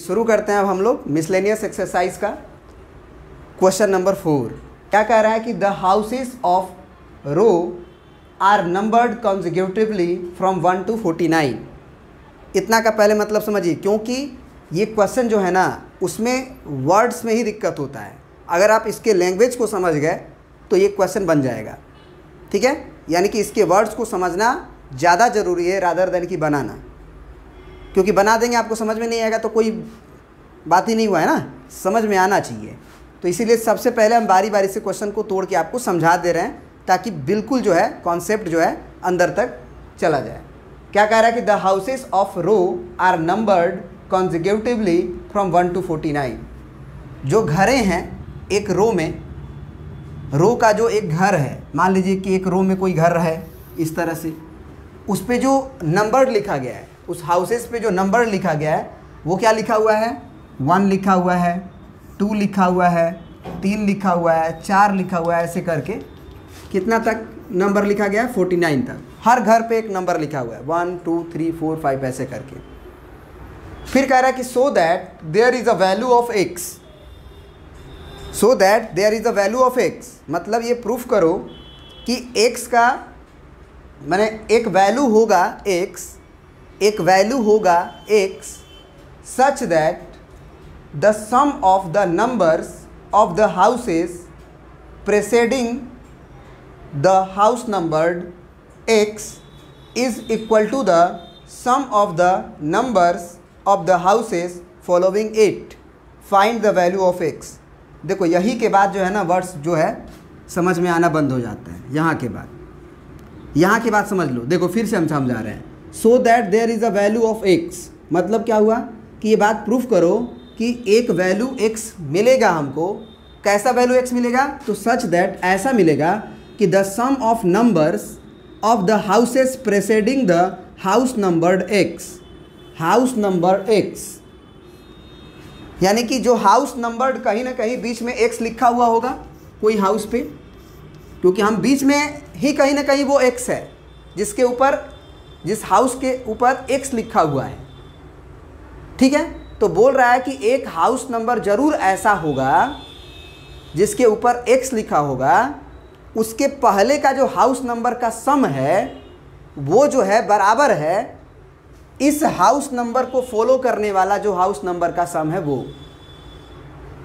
शुरू करते हैं अब हम लोग मिसलेनियस एक्सरसाइज का क्वेश्चन नंबर 4। क्या कह रहा है कि the houses of row are numbered consecutively from 1 to 49। इतना का पहले मतलब समझिए, क्योंकि ये क्वेश्चन जो है ना उसमें वर्ड्स में ही दिक्कत होता है। अगर आप इसके लैंग्वेज को समझ गए तो ये क्वेश्चन बन जाएगा, ठीक है। यानी कि इसके वर्ड्स को समझना ज़्यादा ज़रूरी है रादर देन की बनाना, क्योंकि बना देंगे आपको समझ में नहीं आएगा तो कोई बात ही नहीं हुआ है ना, समझ में आना चाहिए। तो इसीलिए सबसे पहले हम बारी बारी से क्वेश्चन को तोड़ के आपको समझा दे रहे हैं ताकि बिल्कुल जो है कॉन्सेप्ट जो है अंदर तक चला जाए। क्या कह रहा है कि the houses of row are numbered consecutively from 1 to 49। जो घरें हैं एक रो में, रो का जो एक घर है, मान लीजिए कि एक रो में कोई घर है इस तरह से, उस पर जो नंबर लिखा गया है, उस हाउसेस पे जो नंबर लिखा गया है वो क्या लिखा हुआ है? 1 लिखा हुआ है, 2 लिखा हुआ है, 3 लिखा हुआ है, 4 लिखा हुआ है, ऐसे करके कितना तक नंबर लिखा गया है? 49 तक। हर घर पे एक नंबर लिखा हुआ है, 1 2 3 4 5 ऐसे करके। फिर कह रहा है कि so that there is a value of x, so that there is a value of x, मतलब ये प्रूफ करो कि एक्स का मैंने एक वैल्यू होगा एक्स, एक वैल्यू होगा x, such that the sum of the numbers of the houses preceding the house numbered x is equal to the sum of the numbers of the houses following it. Find the value of x. देखो यही के बाद जो है ना words जो है समझ में आना बंद हो जाता है। यहाँ के बाद, यहाँ के बाद समझ लो, देखो फिर से हम समझा रहे हैं। So that there is a value of x, मतलब क्या हुआ कि ये बात प्रूफ करो कि एक वैल्यू एक्स मिलेगा हमको। कैसा वैल्यू एक्स मिलेगा? तो सच दैट, ऐसा मिलेगा कि the sum of numbers of the houses preceding the house numbered x, house number x, यानी कि जो हाउस नंबर्ड कहीं ना कहीं बीच में एक्स लिखा हुआ होगा कोई हाउस पे, क्योंकि हम बीच में ही कहीं ना कहीं वो एक्स है जिसके ऊपर, जिस हाउस के ऊपर x लिखा हुआ है, ठीक है। तो बोल रहा है कि एक हाउस नंबर जरूर ऐसा होगा जिसके ऊपर x लिखा होगा, उसके पहले का जो हाउस नंबर का सम है वो जो है बराबर है इस हाउस नंबर को फॉलो करने वाला जो हाउस नंबर का सम है वो।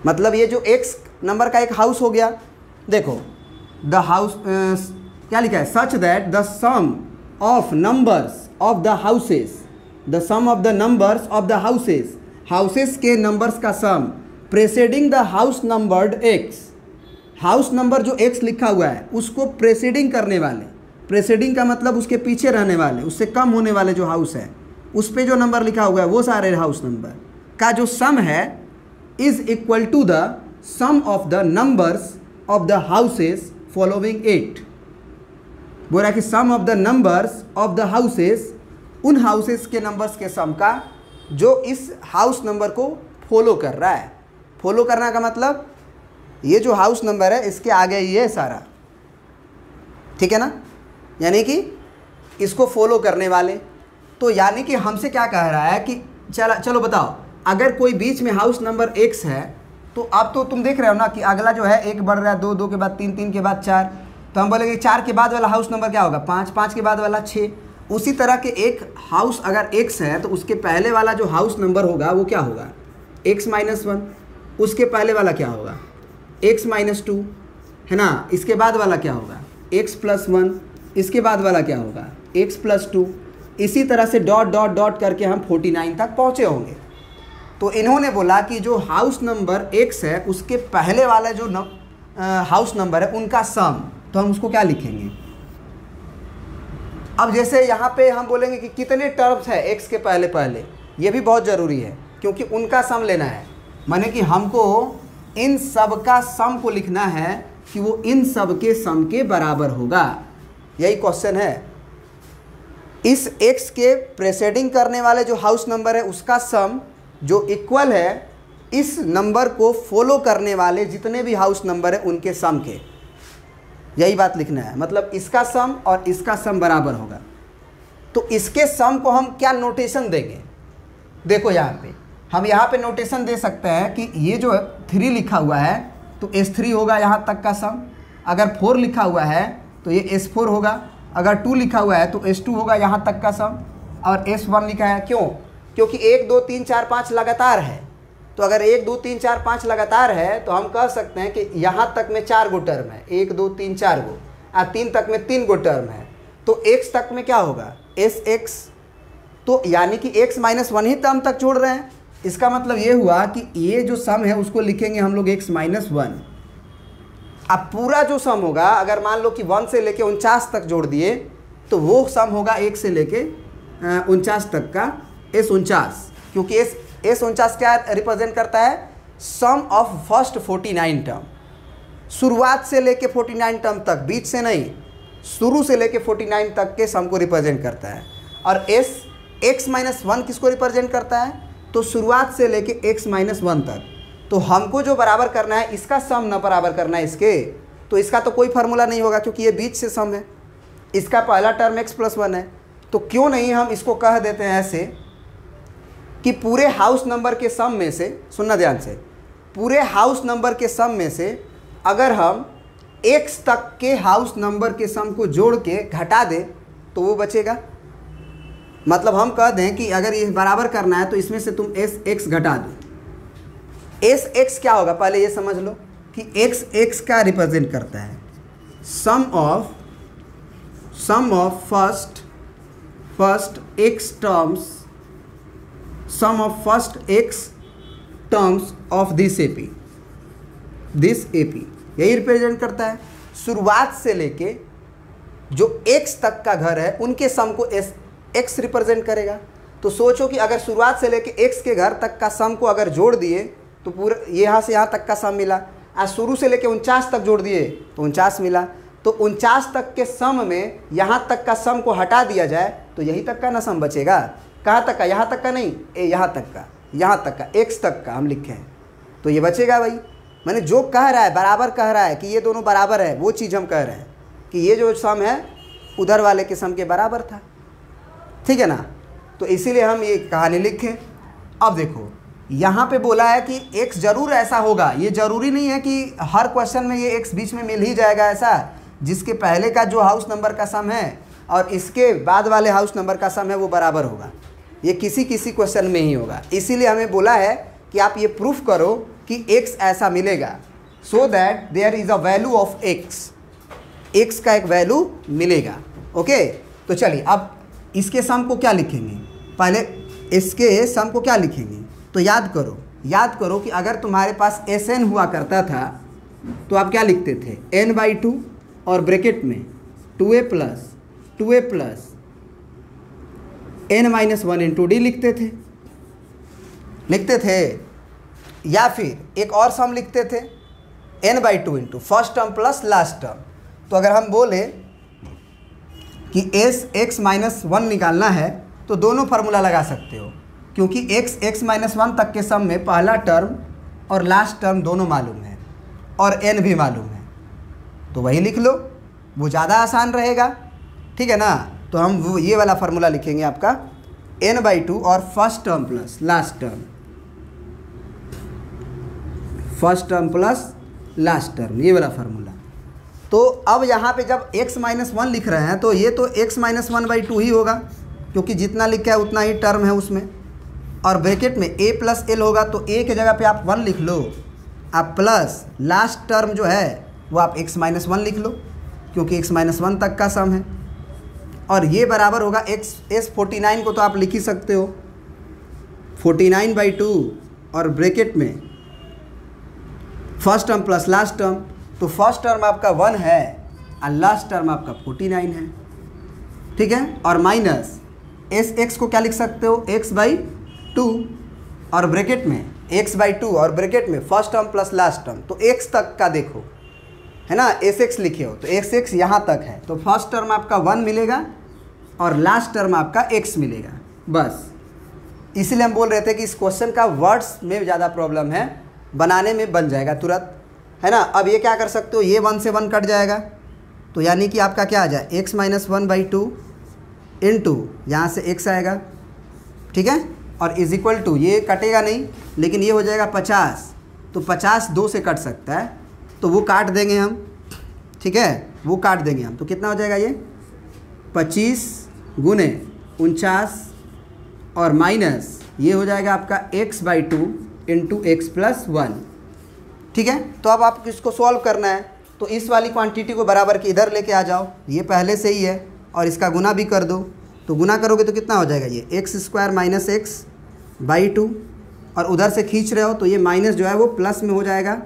मतलब ये जो x नंबर का एक हाउस हो गया, देखो द हाउस क्या लिखा है? Such that the sum of numbers of the houses, the sum of the numbers of the houses, houses के नंबर्स का sum preceding the house numbered x, house number जो एक्स लिखा हुआ है उसको प्रेसिडिंग करने वाले, प्रेसिडिंग का मतलब उसके पीछे रहने वाले, उससे कम होने वाले जो हाउस है उस पे जो नंबर लिखा हुआ है वो सारे हाउस नंबर का जो सम है is equal to the sum of the numbers of the houses following it. बोल रहा है कि sum of the numbers of the houses, उन हाउसेस के नंबर्स के सम का जो इस हाउस नंबर को फॉलो कर रहा है। फॉलो करना का मतलब ये जो हाउस नंबर है इसके आगे ये सारा, ठीक है ना, यानी कि इसको फॉलो करने वाले। तो यानी कि हमसे क्या कह रहा है कि चलो बताओ, अगर कोई बीच में हाउस नंबर एक्स है तो आप तो तुम देख रहे हो ना कि अगला जो है एक बढ़ रहा है, 2 2 के बाद 3 3 के बाद 4, तो हम बोलेंगे 4 के बाद वाला हाउस नंबर क्या होगा? 5 5 के बाद वाला 6। उसी तरह के एक हाउस अगर x है तो उसके पहले वाला जो हाउस नंबर होगा वो क्या होगा? x-1। उसके पहले वाला क्या होगा? x-2, है ना। इसके बाद वाला क्या होगा? x+1। इसके बाद वाला क्या होगा? x+2। इसी तरह से डॉट डॉट डॉट करके हम 49 तक पहुँचे होंगे। तो इन्होंने बोला कि जो हाउस नंबर x है उसके पहले वाला जो हाउस नंबर है उनका सम, तो हम उसको क्या लिखेंगे? अब जैसे यहाँ पे हम बोलेंगे कि कितने टर्म्स है x के पहले पहले, ये भी बहुत ज़रूरी है क्योंकि उनका सम लेना है। माने कि हमको इन सब का सम को लिखना है कि वो इन सब के सम के बराबर होगा, यही क्वेश्चन है। इस x के प्रेसिडिंग करने वाले जो हाउस नंबर है उसका सम जो इक्वल है इस नंबर को फॉलो करने वाले जितने भी हाउस नंबर है उनके सम के, यही बात लिखना है। मतलब इसका सम और इसका सम बराबर होगा। तो इसके सम को हम क्या नोटेशन देंगे? देखो यहाँ पे हम यहाँ पे नोटेशन दे सकते हैं कि ये जो 3 लिखा हुआ है तो S3 होगा यहाँ तक का सम, अगर 4 लिखा हुआ है तो ये S4 होगा, अगर 2 लिखा हुआ है तो S2 होगा यहाँ तक का सम, और S1 लिखा है क्यों? क्योंकि 1 2 3 4 5 लगातार है, तो अगर 1 2 3 4 5 लगातार है तो हम कह सकते हैं कि यहाँ तक में 4 गो टर्म है, 1 2 3 4 गो, और 3 तक में 3 गो टर्म है, तो x तक में क्या होगा SX, तो यानी कि x-1 ही टर्म तक छोड़ रहे हैं। इसका मतलब ये हुआ कि ये जो सम है उसको लिखेंगे हम लोग x-1। अब पूरा जो सम होगा अगर मान लो कि 1 से लेके 49 तक जोड़ दिए तो वो सम होगा 1 से लेके 49 तक का S49, क्योंकि S49 क्या रिप्रेजेंट करता है? सम ऑफ फर्स्ट 49 टर्म, शुरुआत से लेके 49 टर्म तक, बीच से नहीं, शुरू से लेके 49 तक के सम को रिप्रेजेंट करता है। और x-1 किसको रिप्रेजेंट करता है? तो शुरुआत से लेके x-1 तक। तो हमको जो बराबर करना है इसका सम ना बराबर करना है इसके, तो इसका तो कोई फार्मूला नहीं होगा क्योंकि ये बीच से सम है, इसका पहला टर्म x+1 है, तो क्यों नहीं हम इसको कह देते हैं ऐसे कि पूरे हाउस नंबर के सम में से, सुनना ध्यान से, पूरे हाउस नंबर के सम में से अगर हम x तक के हाउस नंबर के सम को जोड़ के घटा दें तो वो बचेगा। मतलब हम कह दें कि अगर ये बराबर करना है तो इसमें से तुम SX घटा दो। SX क्या होगा पहले ये समझ लो कि XX का रिप्रेजेंट करता है sum of first X terms, sum of first X terms of this AP, यही रिप्रेजेंट करता है। शुरुआत से लेके जो X तक का घर है उनके सम को X रिप्रेजेंट करेगा। तो सोचो कि अगर शुरुआत से लेके X के घर तक का सम को अगर जोड़ दिए तो पूरा यहाँ से यहाँ तक का सम मिला, और शुरू से लेके 49 तक जोड़ दिए तो 49 मिला। तो 49 तक के सम में यहाँ तक का सम को हटा दिया जाए तो यही तक का ना सम बचेगा। कहाँ तक का? यहाँ तक का नहीं, यहाँ तक का X तक का हम लिखे हैं तो ये बचेगा भाई। मैंने जो कह रहा है बराबर कह रहा है कि ये दोनों बराबर है, वो चीज़ हम कह रहे हैं कि ये जो सम है उधर वाले के सम के बराबर था, ठीक है ना। तो इसीलिए हम ये कहानी लिखे। अब देखो यहाँ पे बोला है कि x जरूर ऐसा होगा, ये ज़रूरी नहीं है कि हर क्वेश्चन में ये x बीच में मिल ही जाएगा ऐसा, जिसके पहले का जो हाउस नंबर का सम है और इसके बाद वाले हाउस नंबर का सम है वो बराबर होगा, ये किसी किसी क्वेश्चन में ही होगा। इसीलिए हमें बोला है कि आप ये प्रूफ करो कि x ऐसा मिलेगा, so that there is a value of x का एक वैल्यू मिलेगा। ओके, तो चलिए अब इसके सम को क्या लिखेंगे, पहले इसके सम को क्या लिखेंगे। तो याद करो कि अगर तुम्हारे पास SN हुआ करता था तो आप क्या लिखते थे? n/2 और ब्रैकेट में 2a प्लस n-1 × d लिखते थे। या फिर एक और सम लिखते थे n/2 × first term plus last term. तो अगर हम बोले कि SX-1 निकालना है तो दोनों फार्मूला लगा सकते हो, क्योंकि XX-1 तक के सम में पहला टर्म और लास्ट टर्म दोनों मालूम है और n भी मालूम है, तो वही लिख लो, वो ज़्यादा आसान रहेगा, ठीक है ना। तो हम वो ये वाला फार्मूला लिखेंगे आपका n/2 और first term plus last term, ये वाला फार्मूला। तो अब यहाँ पे जब x-1 लिख रहे हैं तो ये तो x-1/2 ही होगा, क्योंकि जितना लिखा है उतना ही टर्म है उसमें, और ब्रैकेट में a+l होगा, तो a के जगह पे आप 1 लिख लो, आप प्लस लास्ट टर्म जो है वो आप x-1 लिख लो, क्योंकि x-1 तक का सम है, और ये बराबर होगा S49 को तो आप लिख ही सकते हो 49/2 और ब्रैकेट में first term plus last term. तो फर्स्ट टर्म आपका 1 है और लास्ट टर्म आपका 49 है, ठीक है। और माइनस SX को क्या लिख सकते हो? x/2 और ब्रैकेट में x/2 और ब्रैकेट में first term plus last term. तो x तक का देखो है ना, SX लिखे हो तो SX यहाँ तक है, तो फर्स्ट टर्म आपका 1 मिलेगा और लास्ट टर्म आपका x मिलेगा, बस। इसीलिए हम बोल रहे थे कि इस क्वेश्चन का वर्ड्स में ज़्यादा प्रॉब्लम है, बनाने में बन जाएगा तुरंत, है ना। अब ये क्या कर सकते हो, ये 1 से 1 कट जाएगा, तो यानी कि आपका क्या आ जाए x-1/2 × यहाँ से x आएगा, ठीक है। और इज इक्वल टू, ये कटेगा नहीं लेकिन ये हो जाएगा 50, तो 50 2 से कट सकता है तो वो काट देंगे हम, ठीक है, वो काट देंगे हम। तो कितना हो जाएगा ये 25 गुने 49 और माइनस ये हो जाएगा आपका x/2 × x + 1, ठीक है। तो अब आपको इसको सॉल्व करना है, तो इस वाली क्वांटिटी को बराबर की इधर लेके आ जाओ, ये पहले से ही है, और इसका गुना भी कर दो। तो गुना करोगे तो कितना हो जाएगा ये x² - x/2, और उधर से खींच रहे हो तो ये माइनस जो है वो प्लस में हो जाएगा,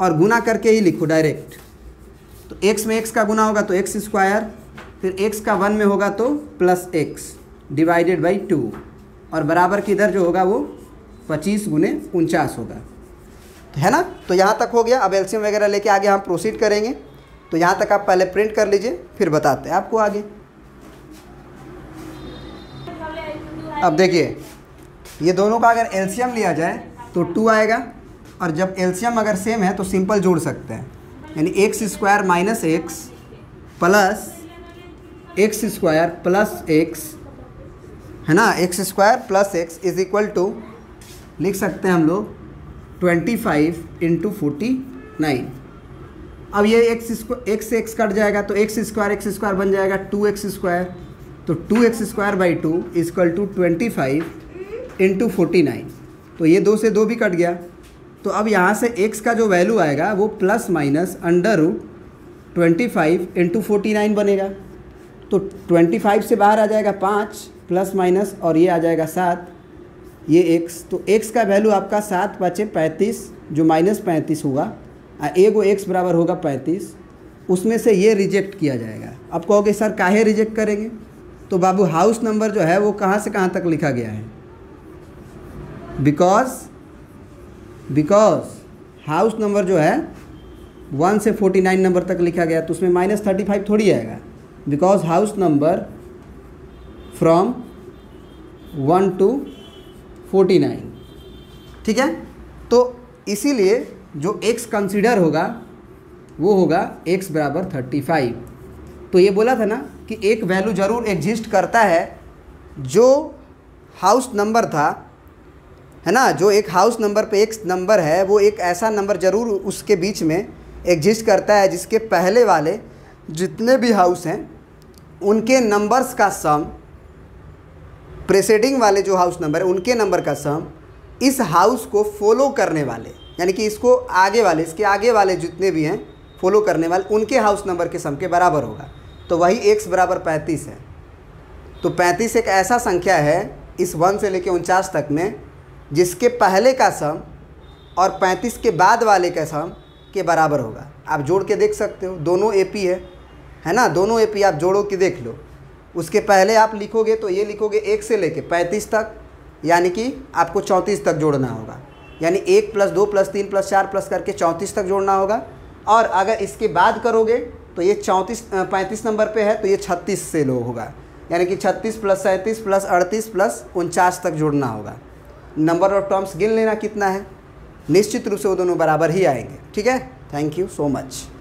और गुना करके ही लिखो डायरेक्ट। तो x में x का गुना होगा तो x², फिर x का 1 में होगा तो +x / 2 और बराबर की इधर जो होगा वो 25 गुने 49 होगा, है ना। तो यहाँ तक हो गया। अब एलसीएम वगैरह लेके आगे हम प्रोसीड करेंगे। तो यहाँ तक आप पहले प्रिंट कर लीजिए, फिर बताते हैं आपको आगे। अब देखिए ये दोनों का अगर एलसीएम लिया जाए तो 2 आएगा, और जब एलसीएम अगर सेम है तो सिंपल जोड़ सकते हैं, यानी x² - x + x² + x, है ना, x² + x is equal to लिख सकते हैं हम लोग 25 × 49। अब ये x से x कट जाएगा तो x स्क्वायर बन जाएगा 2x स्क्वायर, तो 2x² / 2 इजक्ल टू 25 × 49। तो ये 2 से 2 भी कट गया। तो अब यहाँ से x का जो वैल्यू आएगा वो ±√25 × 49 बनेगा। तो 25 से बाहर आ जाएगा 5 ± और ये आ जाएगा 7, ये x। तो x का वैल्यू आपका 7×5 = 35, जो -35 होगा, एगो x बराबर होगा 35। उसमें से ये रिजेक्ट किया जाएगा। अब कहोगे सर काहे रिजेक्ट करेंगे, तो बाबू हाउस नंबर जो है वो कहाँ से कहाँ तक लिखा गया है, बिकॉज हाउस नंबर जो है 1 से 49 नंबर तक लिखा गया, तो उसमें -35 थोड़ी आएगा, because house number from 1 to 49, ठीक है। तो इसीलिए जो x कंसीडर होगा वो होगा x = 35। तो ये बोला था ना कि एक वैल्यू ज़रूर एग्जिस्ट करता है जो हाउस नंबर था, है ना, जो एक हाउस नंबर पे एक नंबर है, वो एक ऐसा नंबर ज़रूर उसके बीच में एग्जिस्ट करता है जिसके पहले वाले जितने भी हाउस हैं उनके नंबर्स का सम, प्रेसिडिंग वाले जो हाउस नंबर है उनके नंबर का सम इस हाउस को फॉलो करने वाले, यानी कि इसको आगे वाले, इसके आगे वाले जितने भी हैं फॉलो करने वाले, उनके हाउस नंबर के सम के बराबर होगा। तो वही x = 35 है। तो 35 एक ऐसा संख्या है इस 1 से लेकर 49 तक में जिसके पहले का सम और 35 के बाद वाले का सम के बराबर होगा। आप जोड़ के देख सकते हो, दोनों एपी है ना, दोनों एपी आप जोड़ो कि देख लो। उसके पहले आप लिखोगे तो ये लिखोगे 1 से लेकर 35 तक, यानी कि आपको 34 तक जोड़ना होगा, यानी 1 + 2 + 3 + 4 करके 34 तक जोड़ना होगा। और अगर इसके बाद करोगे तो ये 35 नंबर पे है, तो ये 36 से लो होगा, यानी कि 36 + 37 + 38 + 49 तक जोड़ना होगा। नंबर ऑफ टर्म्स गिन लेना कितना है, निश्चित रूप से वो दोनों बराबर ही आएंगे, ठीक है। Thank you so much.